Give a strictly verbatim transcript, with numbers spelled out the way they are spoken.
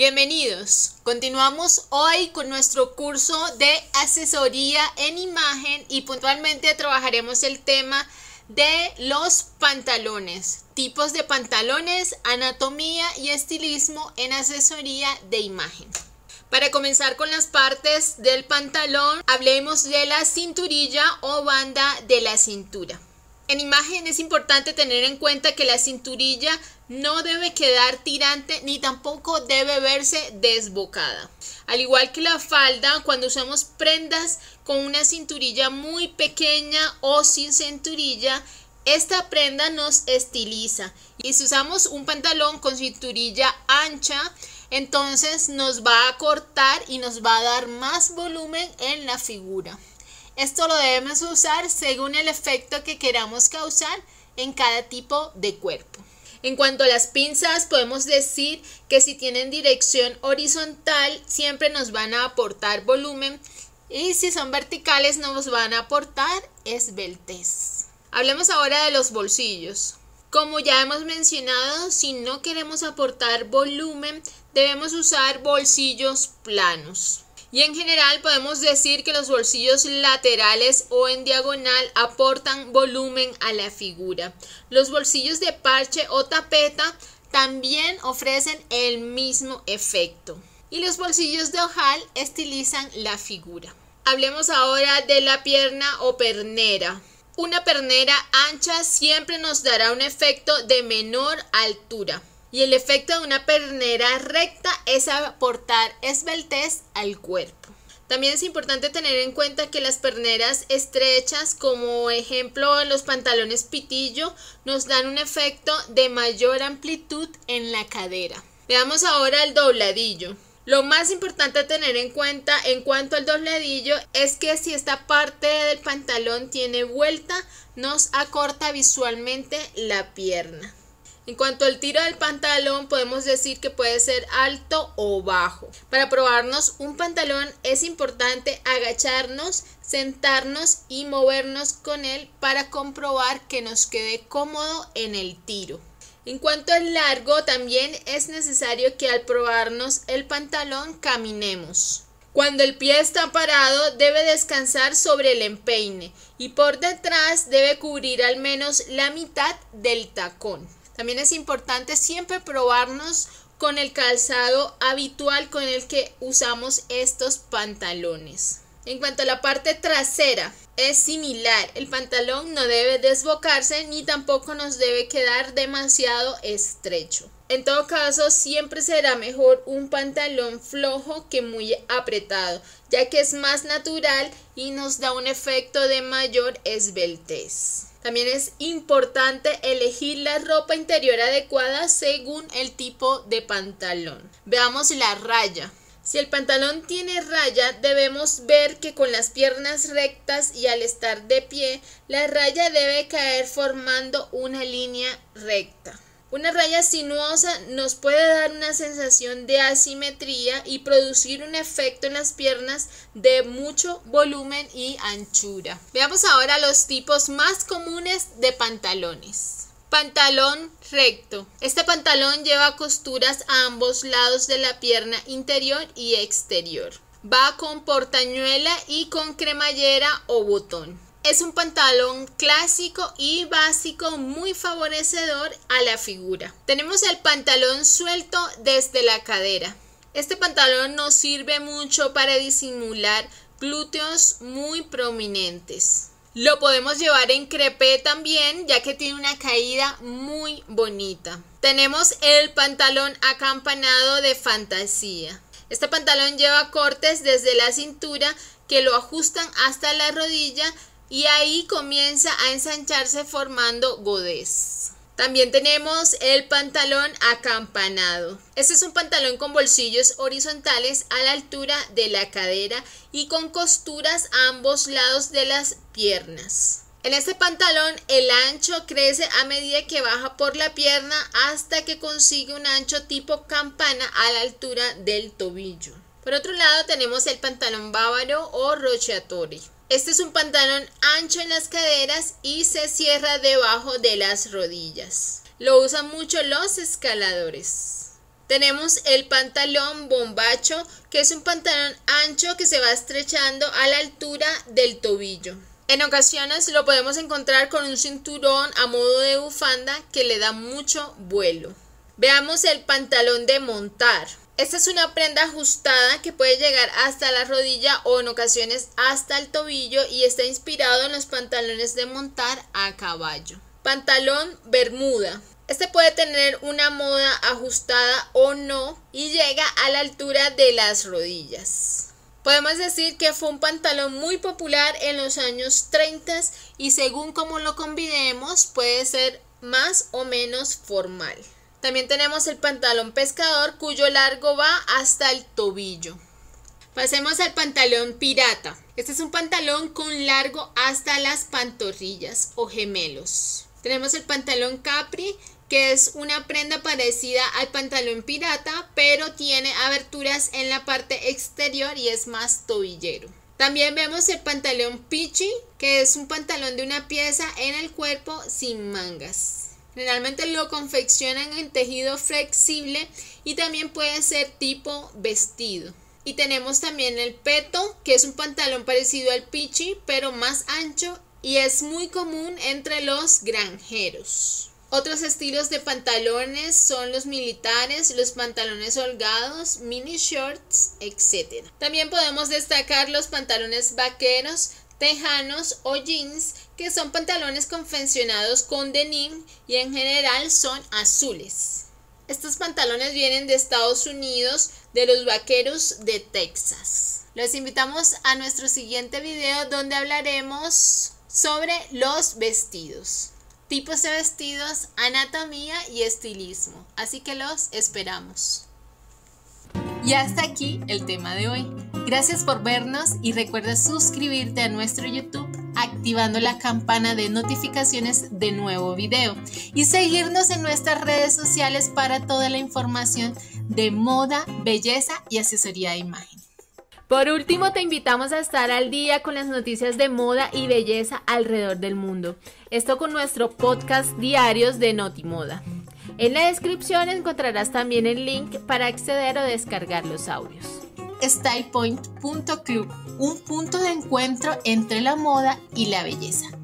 Bienvenidos, continuamos hoy con nuestro curso de asesoría en imagen y puntualmente trabajaremos el tema de los pantalones, tipos de pantalones, anatomía y estilismo en asesoría de imagen. Para comenzar con las partes del pantalón, hablemos de la cinturilla o banda de la cintura. En imagen es importante tener en cuenta que la cinturilla no debe quedar tirante ni tampoco debe verse desbocada. Al igual que la falda, cuando usamos prendas con una cinturilla muy pequeña o sin cinturilla, esta prenda nos estiliza. Y si usamos un pantalón con cinturilla ancha, entonces nos va a cortar y nos va a dar más volumen en la figura. Esto lo debemos usar según el efecto que queramos causar en cada tipo de cuerpo. En cuanto a las pinzas, podemos decir que si tienen dirección horizontal siempre nos van a aportar volumen y si son verticales nos van a aportar esbeltez. Hablemos ahora de los bolsillos. Como ya hemos mencionado, si no queremos aportar volumen debemos usar bolsillos planos. Y en general podemos decir que los bolsillos laterales o en diagonal aportan volumen a la figura. Los bolsillos de parche o tapeta también ofrecen el mismo efecto. Y los bolsillos de ojal estilizan la figura. Hablemos ahora de la pierna o pernera. Una pernera ancha siempre nos dará un efecto de menor altura. Y el efecto de una pernera recta es aportar esbeltez al cuerpo. También es importante tener en cuenta que las perneras estrechas, como ejemplo los pantalones pitillo, nos dan un efecto de mayor amplitud en la cadera. Veamos ahora el dobladillo. Lo más importante a tener en cuenta en cuanto al dobladillo es que si esta parte del pantalón tiene vuelta, nos acorta visualmente la pierna. En cuanto al tiro del pantalón, podemos decir que puede ser alto o bajo. Para probarnos un pantalón es importante agacharnos, sentarnos y movernos con él para comprobar que nos quede cómodo en el tiro. En cuanto al largo, también es necesario que al probarnos el pantalón caminemos. Cuando el pie está parado, debe descansar sobre el empeine y por detrás debe cubrir al menos la mitad del tacón. También es importante siempre probarnos con el calzado habitual con el que usamos estos pantalones. En cuanto a la parte trasera, es similar. El pantalón no debe desbocarse ni tampoco nos debe quedar demasiado estrecho. En todo caso, siempre será mejor un pantalón flojo que muy apretado, ya que es más natural y nos da un efecto de mayor esbeltez. También es importante elegir la ropa interior adecuada según el tipo de pantalón. Veamos la raya. Si el pantalón tiene raya, debemos ver que con las piernas rectas y al estar de pie, la raya debe caer formando una línea recta. Una raya sinuosa nos puede dar una sensación de asimetría y producir un efecto en las piernas de mucho volumen y anchura. Veamos ahora los tipos más comunes de pantalones. Pantalón recto. Este pantalón lleva costuras a ambos lados de la pierna interior y exterior. Va con portañuela y con cremallera o botón. Es un pantalón clásico y básico muy favorecedor a la figura. Tenemos el pantalón suelto desde la cadera. Este pantalón nos sirve mucho para disimular glúteos muy prominentes. Lo podemos llevar en crepé también, ya que tiene una caída muy bonita. Tenemos el pantalón acampanado de fantasía. Este pantalón lleva cortes desde la cintura que lo ajustan hasta la rodilla y ahí comienza a ensancharse formando godés. También tenemos el pantalón acampanado. Este es un pantalón con bolsillos horizontales a la altura de la cadera y con costuras a ambos lados de las piernas. En este pantalón el ancho crece a medida que baja por la pierna hasta que consigue un ancho tipo campana a la altura del tobillo. Por otro lado tenemos el pantalón bávaro o rochatori. Este es un pantalón ancho en las caderas y se cierra debajo de las rodillas. Lo usan mucho los escaladores. Tenemos el pantalón bombacho, que es un pantalón ancho que se va estrechando a la altura del tobillo. En ocasiones lo podemos encontrar con un cinturón a modo de bufanda que le da mucho vuelo. Veamos el pantalón de montar. Esta es una prenda ajustada que puede llegar hasta la rodilla o en ocasiones hasta el tobillo y está inspirado en los pantalones de montar a caballo. Pantalón bermuda. Este puede tener una moda ajustada o no y llega a la altura de las rodillas. Podemos decir que fue un pantalón muy popular en los años treinta y según como lo combinemos puede ser más o menos formal. También tenemos el pantalón pescador, cuyo largo va hasta el tobillo. Pasemos al pantalón pirata. Este es un pantalón con largo hasta las pantorrillas o gemelos. Tenemos el pantalón capri, que es una prenda parecida al pantalón pirata, pero tiene aberturas en la parte exterior y es más tobillero. También vemos el pantalón pichi, que es un pantalón de una pieza en el cuerpo sin mangas. Generalmente lo confeccionan en tejido flexible y también puede ser tipo vestido. Y tenemos también el peto, que es un pantalón parecido al pichi, pero más ancho y es muy común entre los granjeros. Otros estilos de pantalones son los militares, los pantalones holgados, mini shorts, etcétera. También podemos destacar los pantalones vaqueros, tejanos o jeans, que son pantalones confeccionados con denim y en general son azules. Estos pantalones vienen de Estados Unidos, de los vaqueros de Texas. Los invitamos a nuestro siguiente video donde hablaremos sobre los vestidos, tipos de vestidos, anatomía y estilismo. Así que los esperamos. Y hasta aquí el tema de hoy. Gracias por vernos y recuerda suscribirte a nuestro YouTube activando la campana de notificaciones de nuevo video y seguirnos en nuestras redes sociales para toda la información de moda, belleza y asesoría de imagen. Por último, te invitamos a estar al día con las noticias de moda y belleza alrededor del mundo. Esto con nuestro podcast Diarios de NotiModa. En la descripción encontrarás también el link para acceder o descargar los audios. StylePoint punto club, un punto de encuentro entre la moda y la belleza.